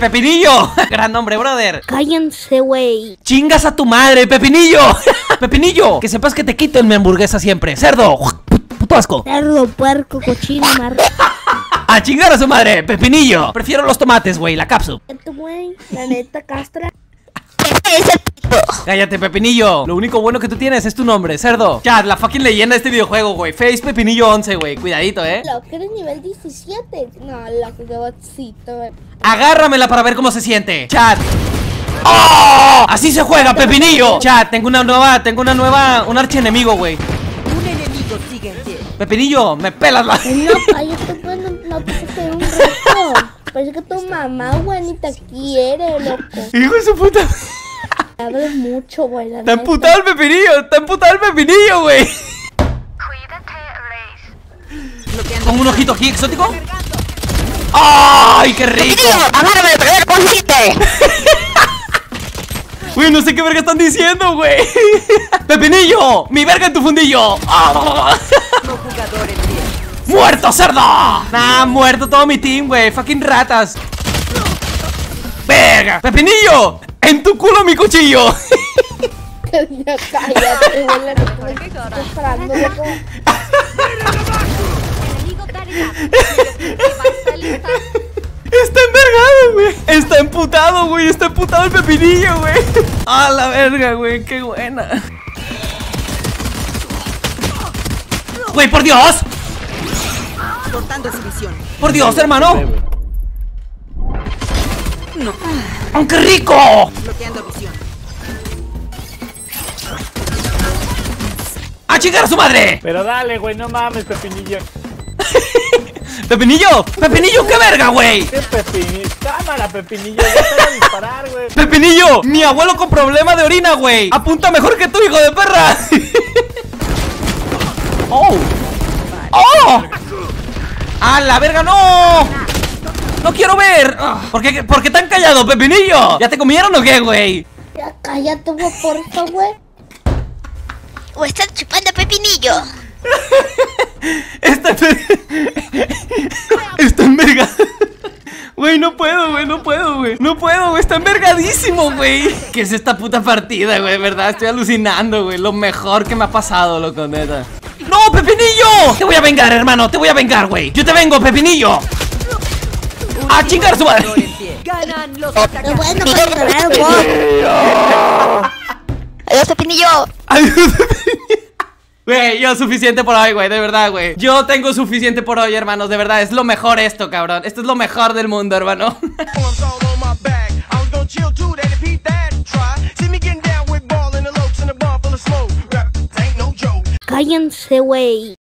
Pepinillo. Gran nombre, brother. Cállense, güey. Chingas a tu madre, Pepinillo. Pepinillo, que sepas que te quito en mi hamburguesa siempre. Cerdo. Puto asco. Cerdo, puerco, cochino, mar. A chingar a su madre, Pepinillo. Prefiero los tomates, güey, la cápsula. La neta castra. Cállate, Pepinillo. Lo único bueno que tú tienes es tu nombre, cerdo. Chat, la fucking leyenda de este videojuego, güey. FazePepinillo11, güey. Cuidadito, Lo que eres nivel 17. No, la que botcito, güey. Agárramela para ver cómo se siente. Chat. ¡Oh! Así se juega, Pepinillo. Chat, tengo una nueva. Un archienemigo, güey. Un enemigo, síguete. Pepinillo, me pelas la. No, yo te puedo no te un reto. Parece que tu mamá, güey, ni te quiere, loco. Hijo de su puta. Hablas mucho, güey. Está emputado el Pepinillo. Está emputado el Pepinillo, güey. Con un ojito aquí exótico. ¡Ay, qué rico! ¡Amárame de perder con chiste! Güey, no sé qué verga están diciendo, güey. ¡Pepinillo! ¡Mi verga en tu fundillo! ¡Ah! ¡Muerto, cerdo! Nah, muerto todo mi team, güey. Fucking ratas. ¡Verga! ¡Pepinillo! ¡En tu culo mi cuchillo! Ya cállate, güey. Está envergado, güey. Está emputado, güey. Está emputado el Pepinillo, güey. ¡A la verga, güey! ¡Qué buena! ¡Güey, por Dios! Cortando su visión. ¡Por Dios, hermano! No. ¡Aunque rico! Bloqueando visión. ¡A chingar a su madre! Pero dale, güey, no mames, Pepinillo. ¡Pepinillo! ¡Pepinillo, qué verga, güey! ¡Qué Pepinillo! ¡Cámara, Pepinillo! ¡Ya te disparar, güey! ¡Pepinillo! ¡Mi abuelo con problema de orina, güey! ¡Apunta mejor que tú, hijo de perra! ¡Oh! ¡Oh! ¡A la verga, no! ¡No quiero ver! ¿Por qué tan callado, Pepinillo? ¿Ya te comieron o qué, güey? Ya cállate, güey, porfa, güey. O están chupando a Pepinillo. Está envergado. Güey, no puedo, güey. Está envergadísimo, güey. ¿Qué es esta puta partida, güey? ¿Verdad? Estoy alucinando, güey. Lo mejor que me ha pasado, loco, neta. ¡No, Pepinillo! Te voy a vengar, hermano. Te voy a vengar, güey. Yo te vengo, Pepinillo. ¡A chingar su madre! ¡Ganan los atacantes! ¡Bueno, puedes ganar, güey! ¡Adiós, Pepinillo! ¡Adiós, Pepinillo! Güey, yo suficiente por hoy, güey, de verdad, güey. Yo tengo suficiente por hoy, hermanos, de verdad. Es lo mejor esto, cabrón. Esto es lo mejor del mundo, hermano. ¡Cállense, güey!